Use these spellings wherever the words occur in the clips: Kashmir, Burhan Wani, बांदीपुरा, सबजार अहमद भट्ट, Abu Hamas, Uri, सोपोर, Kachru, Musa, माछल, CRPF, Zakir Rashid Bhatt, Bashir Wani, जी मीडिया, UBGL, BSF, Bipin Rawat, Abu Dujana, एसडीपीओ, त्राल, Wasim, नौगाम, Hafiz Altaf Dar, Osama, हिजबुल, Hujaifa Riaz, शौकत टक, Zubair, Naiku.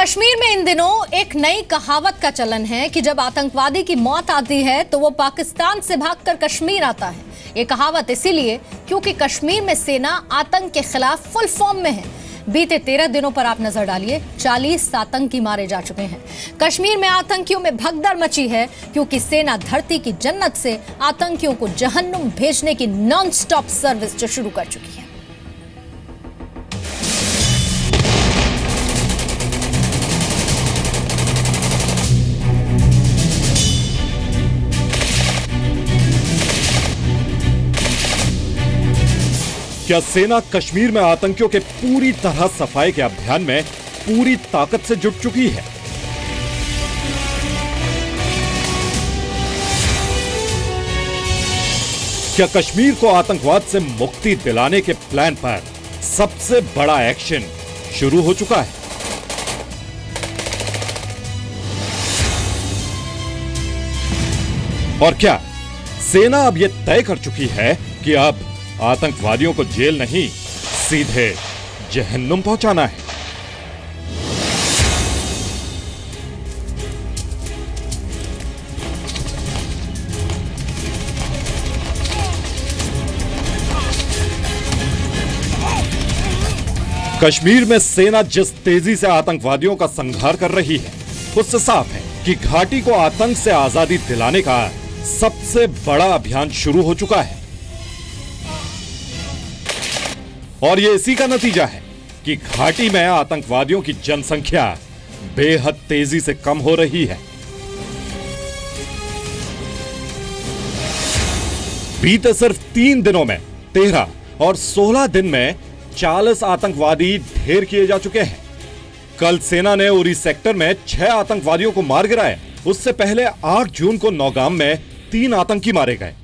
कश्मीर में इन दिनों एक नई कहावत का चलन है कि जब आतंकवादी की मौत आती है तो वो पाकिस्तान से भागकर कश्मीर आता है। ये कहावत इसीलिए क्योंकि कश्मीर में सेना आतंक के खिलाफ फुल फॉर्म में है। बीते 13 दिनों पर आप नजर डालिए, 40 आतंकी मारे जा चुके हैं। कश्मीर में आतंकियों में भगदड़ मची है क्योंकि सेना धरती की जन्नत से आतंकियों को जहन्नुम भेजने की नॉन स्टॉप सर्विस जो शुरू कर चुकी है। क्या सेना कश्मीर में आतंकियों के पूरी तरह सफाई के अभियान में पूरी ताकत से जुट चुकी है? क्या कश्मीर को आतंकवाद से मुक्ति दिलाने के प्लान पर सबसे बड़ा एक्शन शुरू हो चुका है? और क्या सेना अब यह तय कर चुकी है कि अब आतंकवादियों को जेल नहीं, सीधे जहन्नुम पहुंचाना है? कश्मीर में सेना जिस तेजी से आतंकवादियों का संहार कर रही है, उससे साफ है कि घाटी को आतंक से आजादी दिलाने का सबसे बड़ा अभियान शुरू हो चुका है। और ये इसी का नतीजा है कि घाटी में आतंकवादियों की जनसंख्या बेहद तेजी से कम हो रही है। बीते सिर्फ 3 दिनों में 13 और 16 दिन में 40 आतंकवादी ढेर किए जा चुके हैं। कल सेना ने उरी सेक्टर में 6 आतंकवादियों को मार गिराया। उससे पहले 8 जून को नौगाम में 3 आतंकी मारे गए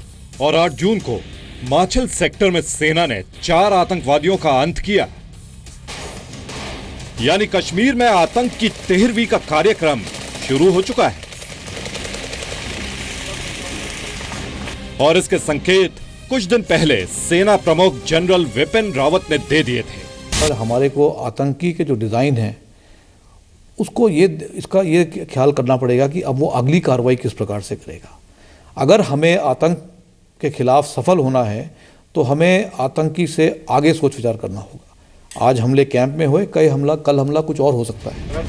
और 8 जून को माछल सेक्टर में सेना ने 4 आतंकवादियों का अंत किया। यानी कश्मीर में आतंक की 13वीं का कार्यक्रम शुरू हो चुका है और इसके संकेत कुछ दिन पहले सेना प्रमुख जनरल बिपिन रावत ने दे दिए थे। पर हमारे को आतंकी के जो डिजाइन है उसको इसका ख्याल करना पड़ेगा कि अब वो अगली कार्रवाई किस प्रकार से करेगा। अगर हमें आतंक के खिलाफ सफल होना है तो हमें आतंकी से आगे सोच विचार करना होगा। आज हमले कैंप में हुए, कई हमला, कल हमला कुछ और हो सकता है।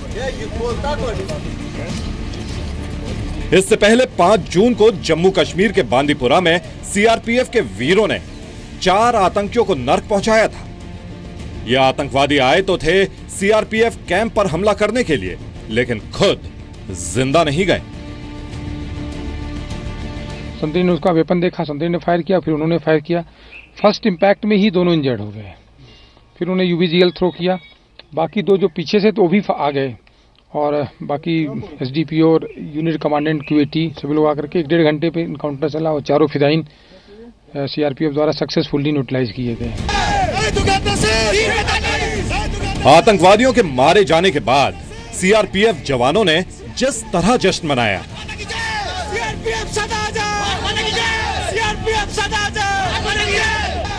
इससे पहले 5 जून को जम्मू कश्मीर के बांदीपुरा में सीआरपीएफ के वीरों ने 4 आतंकियों को नरक पहुंचाया था। यह आतंकवादी आए तो थे सीआरपीएफ कैंप पर हमला करने के लिए, लेकिन खुद जिंदा नहीं गए। संतरी ने उसका वेपन देखा, संतरी ने फायर किया, फिर उन्होंने फायर किया। फर्स्ट इंपैक्ट में ही दोनों इंजर्ड हो गए। फिर उन्होंने यूबीजीएल थ्रो किया, बाकी 2 जो पीछे से तो वो भी आ गए और बाकी एसडीपीओ और यूनिट कमांडेंट क्यूएटी सभी लोग आकर के 1.5 घंटे पे इनकाउंटर चला और 4 फिदाइन सीआरपीएफ द्वारा सक्सेसफुली न्यूट्रलाइज किए गए। आतंकवादियों के मारे जाने के बाद सीआरपीएफ जवानों ने जिस तरह जश्न मनाया,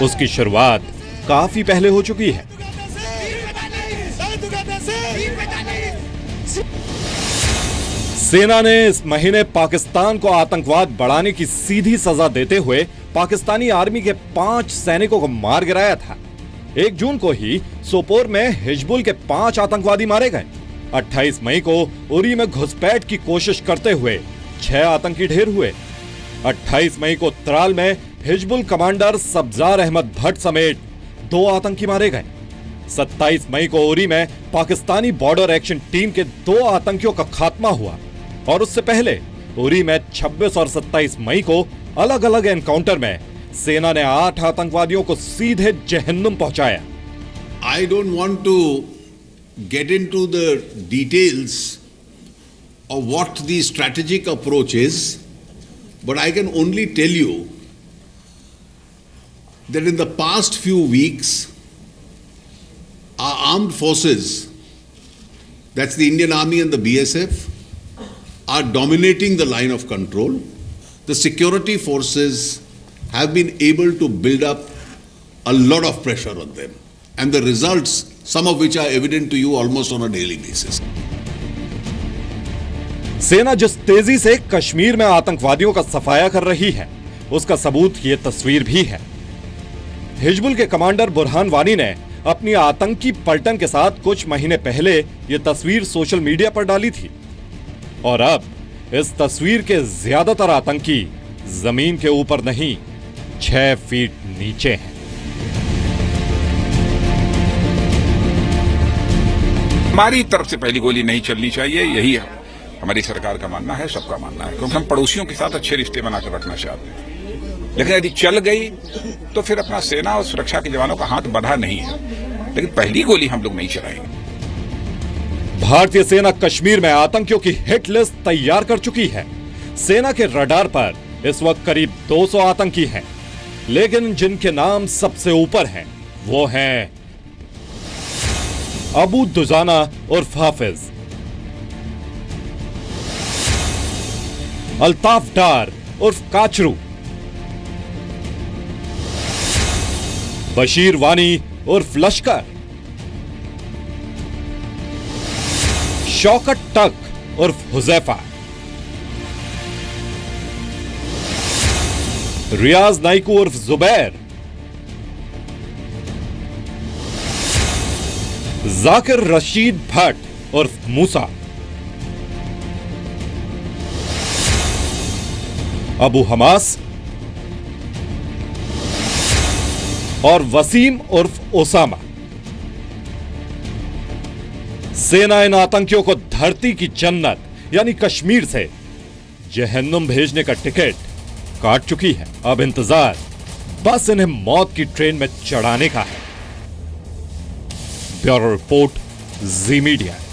उसकी शुरुआत काफी पहले हो चुकी है। सेना ने इस महीने पाकिस्तान को आतंकवाद बढ़ाने की सीधी सजा देते हुए पाकिस्तानी आर्मी के 5 सैनिकों को मार गिराया था। 1 जून को ही सोपोर में हिजबुल के 5 आतंकवादी मारे गए। 28 मई को उरी में घुसपैठ की कोशिश करते हुए 6 आतंकी ढेर हुए। 28 मई को त्राल में हिजबुल कमांडर सबजार अहमद भट्ट समेत 2 आतंकी मारे गए। 27 मई को उरी में पाकिस्तानी बॉर्डर एक्शन टीम के 2 आतंकियों का खात्मा हुआ और उससे पहले उरी में 26 और 27 मई को अलग अलग एनकाउंटर में सेना ने 8 आतंकवादियों को सीधे जहन्नुम पहुंचाया। I don't want to get into the details of what the strategic approach is, but I can only tell you that in the past few weeks our armed forces, that's the Indian Army and the BSF, are dominating the line of control. The security forces have been able to build up a lot of pressure on them and the results some of which are evident to you almost on a daily basis. सेना जिस तेजी से कश्मीर में आतंकवादियों का सफाया कर रही है उसका सबूत ये तस्वीर भी है। हिजबुल के कमांडर बुरहान वानी ने अपनी आतंकी पलटन के साथ कुछ महीने पहले ये तस्वीर सोशल मीडिया पर डाली थी और अब इस तस्वीर के ज्यादातर आतंकी जमीन के ऊपर नहीं 6 फीट नीचे हैं। हमारी तरफ से पहली गोली नहीं चलनी चाहिए, यही है हमारी सरकार का मानना है, सबका मानना है, क्योंकि हम पड़ोसियों के साथ अच्छे रिश्ते बनाकर रखना चाहते हैं। लेकिन यदि चल गई तो फिर अपना सेना और सुरक्षा के जवानों का हाथ बढ़ा नहीं है, लेकिन पहली गोली हम लोग नहीं चलाएंगे। भारतीय सेना कश्मीर में आतंकियों की हिट लिस्ट तैयार कर चुकी है। सेना के रडार पर इस वक्त करीब 200 आतंकी हैं, लेकिन जिनके नाम सबसे ऊपर हैं वो हैं अबू दुजाना उर्फ हाफिज, अल्ताफ डार उर्फ काचरू, बशीर वानी उर्फ लश्कर, शौकत टक उर्फ हुजैफा रियाज, नाइकू उर्फ जुबैर, जाकिर रशीद भट्ट उर्फ मूसा, अबू हमास और वसीम उर्फ ओसामा। सेना इन आतंकियों को धरती की जन्नत यानी कश्मीर से जहन्नुम भेजने का टिकट काट चुकी है। अब इंतजार बस इन्हें मौत की ट्रेन में चढ़ाने का है। ब्यूरो रिपोर्ट, जी मीडिया।